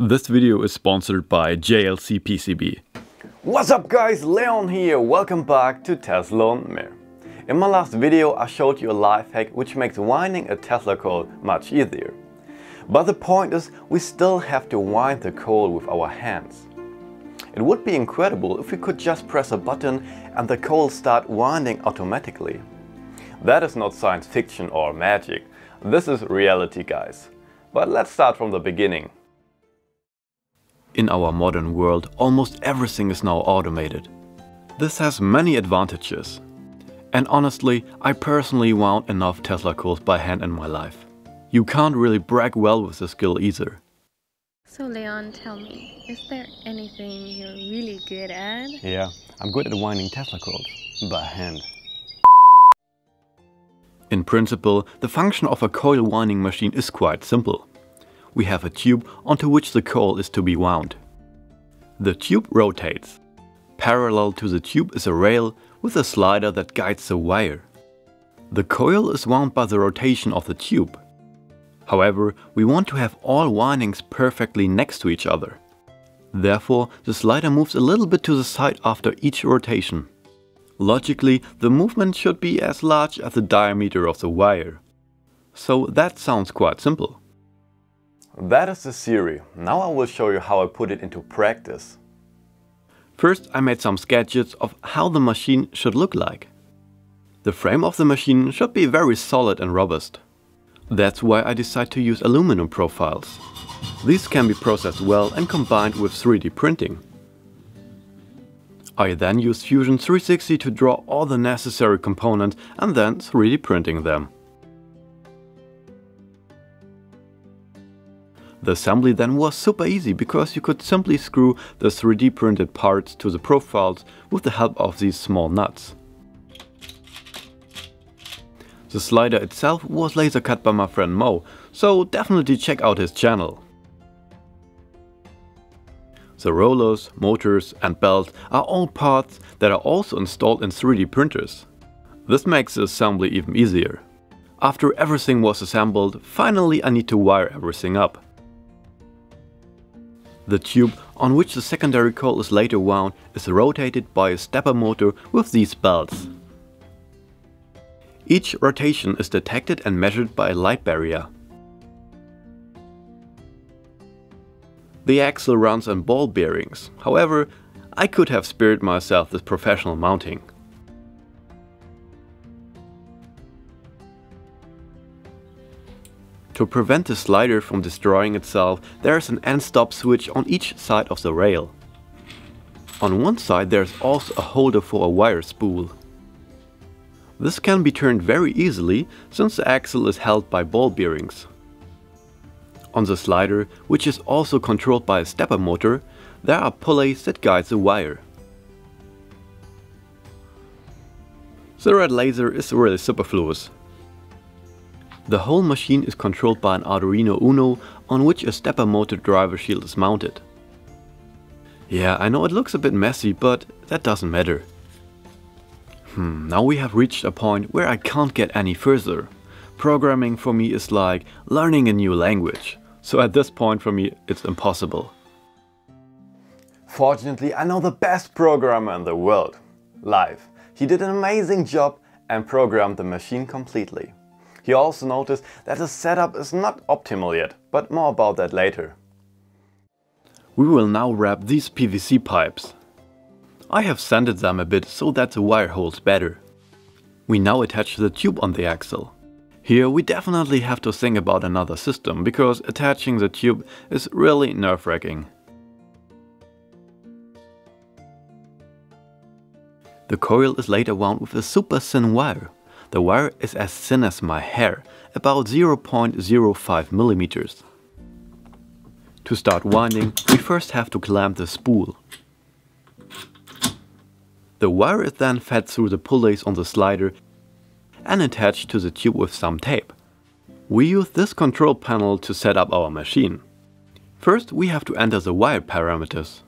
This video is sponsored by JLCPCB. What's up guys, Leon here, welcome back to Teslaundmehr. In my last video I showed you a life hack which makes winding a Tesla coil much easier. But the point is, we still have to wind the coil with our hands. It would be incredible if we could just press a button and the coil start winding automatically. That is not science fiction or magic, this is reality guys. But let's start from the beginning. In our modern world, almost everything is now automated. This has many advantages. And honestly, I personally wound enough Tesla coils by hand in my life. You can't really brag well with the skill either. So Leon, tell me, is there anything you're really good at? Yeah, I'm good at winding Tesla coils by hand. In principle, the function of a coil winding machine is quite simple. We have a tube onto which the coil is to be wound. The tube rotates. Parallel to the tube is a rail with a slider that guides the wire. The coil is wound by the rotation of the tube. However, we want to have all windings perfectly next to each other. Therefore, the slider moves a little bit to the side after each rotation. Logically, the movement should be as large as the diameter of the wire. So that sounds quite simple. That is the theory. Now I will show you how I put it into practice. First, I made some sketches of how the machine should look like. The frame of the machine should be very solid and robust. That's why I decided to use aluminum profiles. These can be processed well and combined with 3D printing. I then used Fusion 360 to draw all the necessary components and then 3D printing them. The assembly then was super easy because you could simply screw the 3D printed parts to the profiles with the help of these small nuts. The slider itself was laser cut by my friend Mo, so definitely check out his channel. The rollers, motors and belt are all parts that are also installed in 3D printers. This makes the assembly even easier. After everything was assembled, finally I need to wire everything up. The tube on which the secondary coil is later wound is rotated by a stepper motor with these belts. Each rotation is detected and measured by a light barrier. The axle runs on ball bearings, however, I could have spared myself this professional mounting. To prevent the slider from destroying itself, there is an end-stop switch on each side of the rail. On one side there is also a holder for a wire spool. This can be turned very easily, since the axle is held by ball bearings. On the slider, which is also controlled by a stepper motor, there are pulleys that guide the wire. The red laser is really superfluous. The whole machine is controlled by an Arduino Uno, on which a stepper motor driver shield is mounted. Yeah, I know it looks a bit messy, but that doesn't matter. Now we have reached a point where I can't get any further. Programming for me is like learning a new language. So at this point for me, it's impossible. Fortunately, I know the best programmer in the world, Live. He did an amazing job and programmed the machine completely. He also noticed that the setup is not optimal yet, but more about that later. We will now wrap these PVC pipes. I have sanded them a bit so that the wire holds better. We now attach the tube on the axle. Here we definitely have to think about another system, because attaching the tube is really nerve-wracking. The coil is later wound with a super thin wire. The wire is as thin as my hair, about 0.05 millimeters. To start winding, we first have to clamp the spool. The wire is then fed through the pulleys on the slider and attached to the tube with some tape. We use this control panel to set up our machine. First, we have to enter the wire parameters.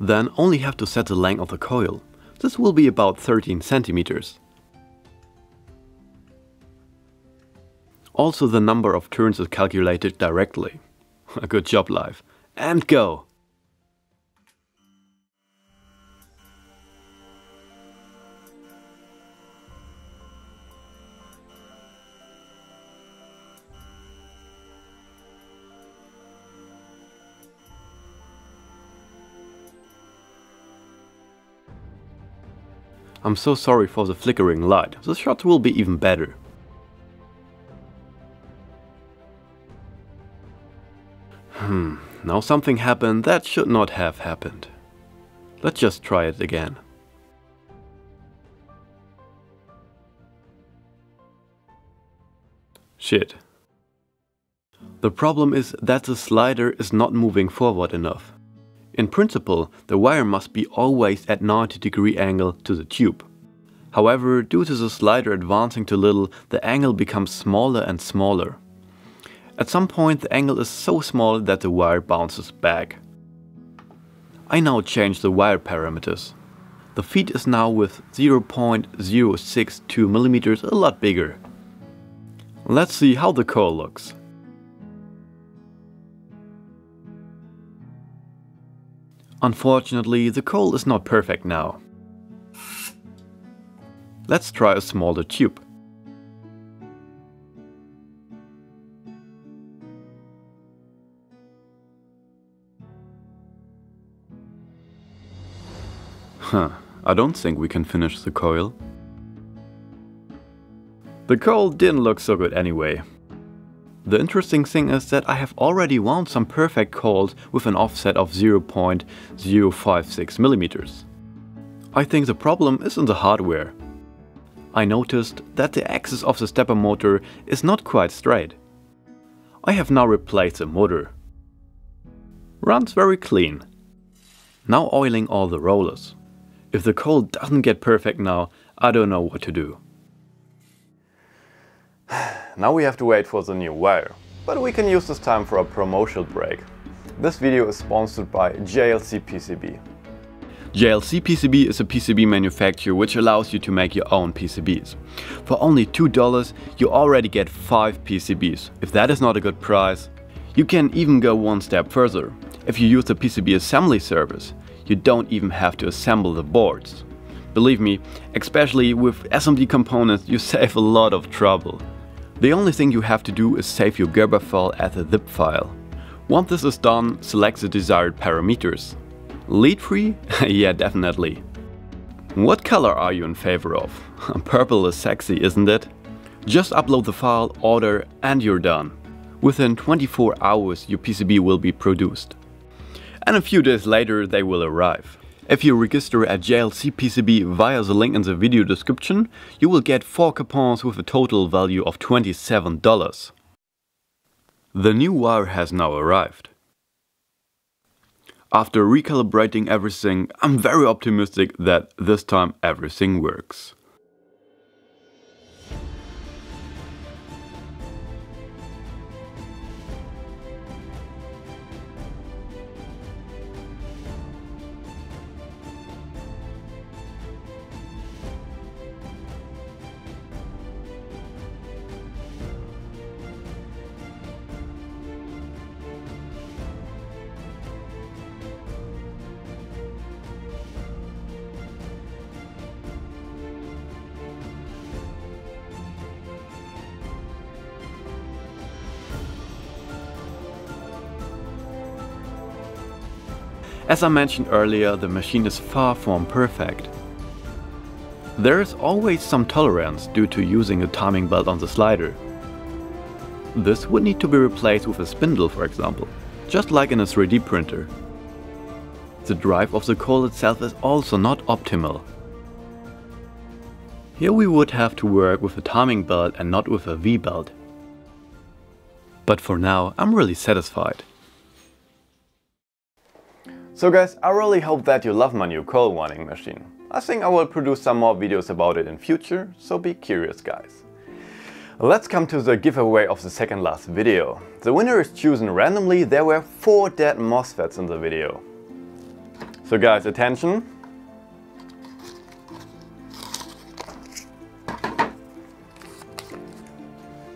Then only have to set the length of the coil. This will be about 13 centimeters. Also the number of turns is calculated directly. Good job, Live. And go! I'm so sorry for the flickering light, the shot will be even better. Now something happened that should not have happened. Let's just try it again. Shit. The problem is that the slider is not moving forward enough. In principle, the wire must be always at 90 degree angle to the tube. However, due to the slider advancing too little, the angle becomes smaller and smaller. At some point, the angle is so small that the wire bounces back. I now change the wire parameters. The feed is now with 0.062 millimeters a lot bigger. Let's see how the coil looks. Unfortunately, the coil is not perfect now. Let's try a smaller tube. I don't think we can finish the coil. The coil didn't look so good anyway. The interesting thing is that I have already wound some perfect coils with an offset of 0.056 mm. I think the problem is in the hardware. I noticed that the axis of the stepper motor is not quite straight. I have now replaced the motor. Runs very clean. Now oiling all the rollers. If the coil doesn't get perfect now, I don't know what to do. Now we have to wait for the new wire, but we can use this time for a promotional break. This video is sponsored by JLCPCB. JLCPCB is a PCB manufacturer which allows you to make your own PCBs. For only $2 you already get 5 PCBs. If that is not a good price, you can even go one step further. If you use the PCB assembly service, you don't even have to assemble the boards. Believe me, especially with SMD components, you save a lot of trouble. The only thing you have to do is save your Gerber file as a zip file. Once this is done, select the desired parameters. Lead-free? Yeah, definitely. What color are you in favor of? Purple is sexy, isn't it? Just upload the file, order, and you're done. Within 24 hours, your PCB will be produced. And a few days later, they will arrive. If you register at JLCPCB via the link in the video description, you will get 4 coupons with a total value of $27. The new wire has now arrived. After recalibrating everything, I'm very optimistic that this time everything works. As I mentioned earlier, the machine is far from perfect. There is always some tolerance due to using a timing belt on the slider. This would need to be replaced with a spindle, for example, just like in a 3D printer. The drive of the coil itself is also not optimal. Here we would have to work with a timing belt and not with a V-belt. But for now, I'm really satisfied. So guys, I really hope that you love my new coil winding machine. I think I will produce some more videos about it in future, so be curious guys. Let's come to the giveaway of the second last video. The winner is chosen randomly. There were 4 dead MOSFETs in the video. So guys, attention.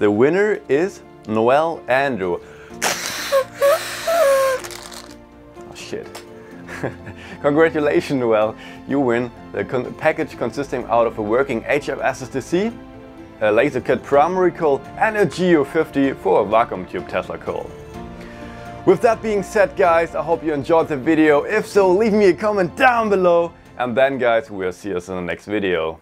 The winner is Noel Andrew. Oh shit. Congratulations, Noel. You win the package consisting out of a working HFSSDC, a laser cut primary coil, and a G050 for a vacuum tube Tesla coil. With that being said, guys, I hope you enjoyed the video. If so, leave me a comment down below. And then, guys, we'll see us in the next video.